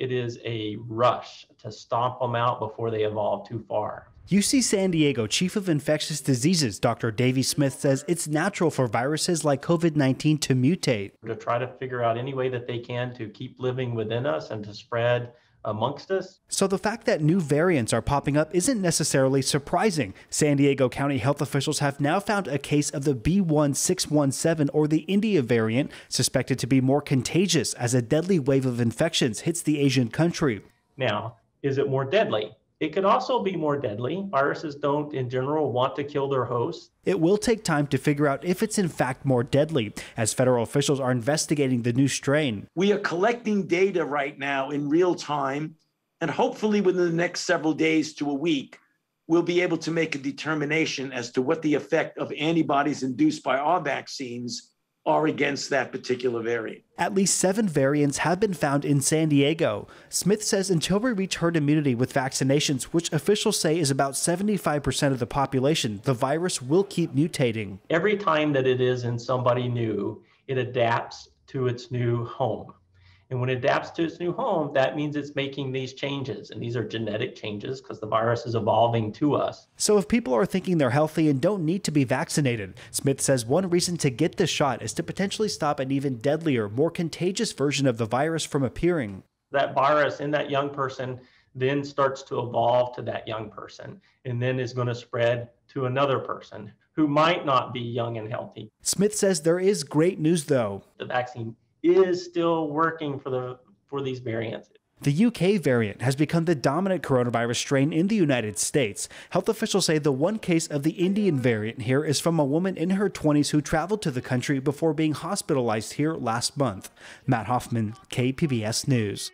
it is a rush to stomp them out before they evolve too far. UC San Diego Chief of Infectious Diseases Dr. Davy Smith says it's natural for viruses like COVID-19 to mutate. To try to figure out any way that they can to keep living within us and to spread amongst us. So the fact that new variants are popping up isn't necessarily surprising. San Diego County health officials have now found a case of the B1617 or the India variant, suspected to be more contagious as a deadly wave of infections hits the Asian country. Now, is it more deadly? It could also be more deadly. Viruses don't, in general, want to kill their hosts. It will take time to figure out if it's in fact more deadly, as federal officials are investigating the new strain. We are collecting data right now in real time, and hopefully within the next several days to a week, we'll be able to make a determination as to what the effect of antibodies induced by our vaccines are against that particular variant. At least 7 variants have been found in San Diego. Smith says until we reach herd immunity with vaccinations, which officials say is about 75% of the population, the virus will keep mutating. Every time that it is in somebody new, it adapts to its new home. And when it adapts to its new home, that means it's making these changes. And these are genetic changes because the virus is evolving to us. So if people are thinking they're healthy and don't need to be vaccinated, Smith says one reason to get the shot is to potentially stop an even deadlier, more contagious version of the virus from appearing. That virus in that young person then starts to evolve to that young person and then is going to spread to another person who might not be young and healthy. Smith says there is great news, though. The vaccine is still working for these variants. The UK variant has become the dominant coronavirus strain in the United States. Health officials say the one case of the Indian variant here is from a woman in her 20s who traveled to the country before being hospitalized here last month. Matt Hoffman, KPBS News.